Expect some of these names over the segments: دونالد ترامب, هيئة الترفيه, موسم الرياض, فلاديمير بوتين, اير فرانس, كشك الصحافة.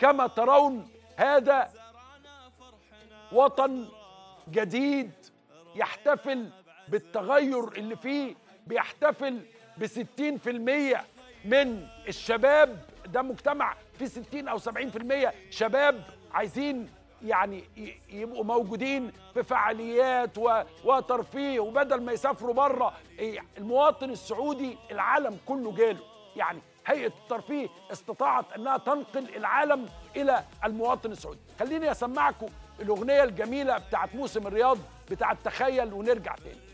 كما ترون هذا وطن جديد يحتفل بالتغير اللي فيه، بيحتفل ب60% من الشباب. ده مجتمع فيه 60 أو 70% شباب عايزين يعني يبقوا موجودين في فعاليات وترفيه، وبدل ما يسافروا بره. المواطن السعودي العالم كله جاله، يعني هيئة الترفيه استطاعت أنها تنقل العالم إلى المواطن السعودي. خليني أسمعكم الأغنية الجميلة بتاعت موسم الرياض بتاعت تخيل، ونرجع تاني.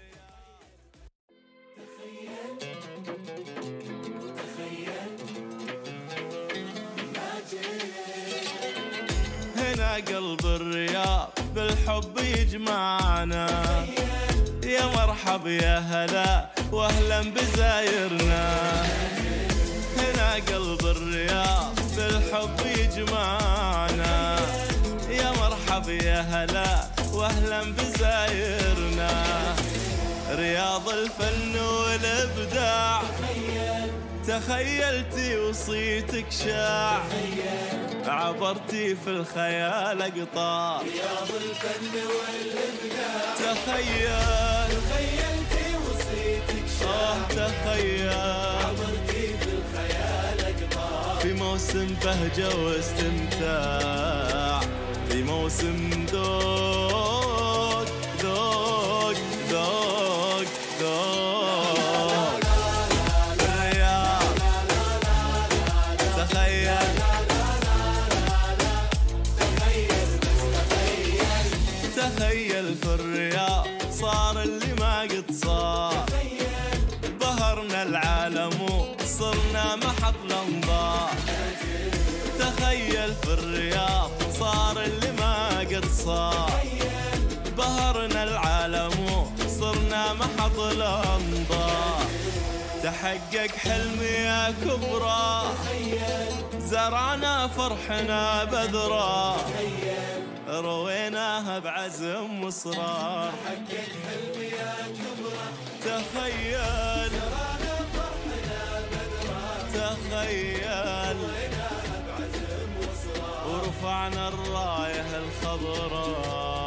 هنا قلب الرياض بالحب يجمعنا، يا مرحب يا هلا واهلا بزايرنا. هنا قلب الرياض بالحب يجمعنا، يا مرحب يا هلا واهلا بزايرنا. رياض الفن والابداع، تخيلتي وصيتك شاع، عبرتي في الخيال اقطار. رياض الفن والابداع، تخيل تخيلتي وصيتك شاع، تخيل عبرتي في الخيال اقطار. في موسم بهجة واستمتاع، في موسم ذوق ذوق ذوق ذوق. تخيل في الرياض صار اللي ما قد صار، بهرنا العالم وصرنا محط الانظار. تخيل في الرياض صار اللي ما قد صار، بهرنا العالم وصرنا محط الانظار. تحقق حلمي يا كبرى، زرعنا فرحنا بذرة، رويناها بعزم وصرار. حقق حلمي يا كبرى، تخيل زرعنا فرحنا بذرة، تخيل رويناها بعزم وصرار. ورفعنا الراية الخضراء.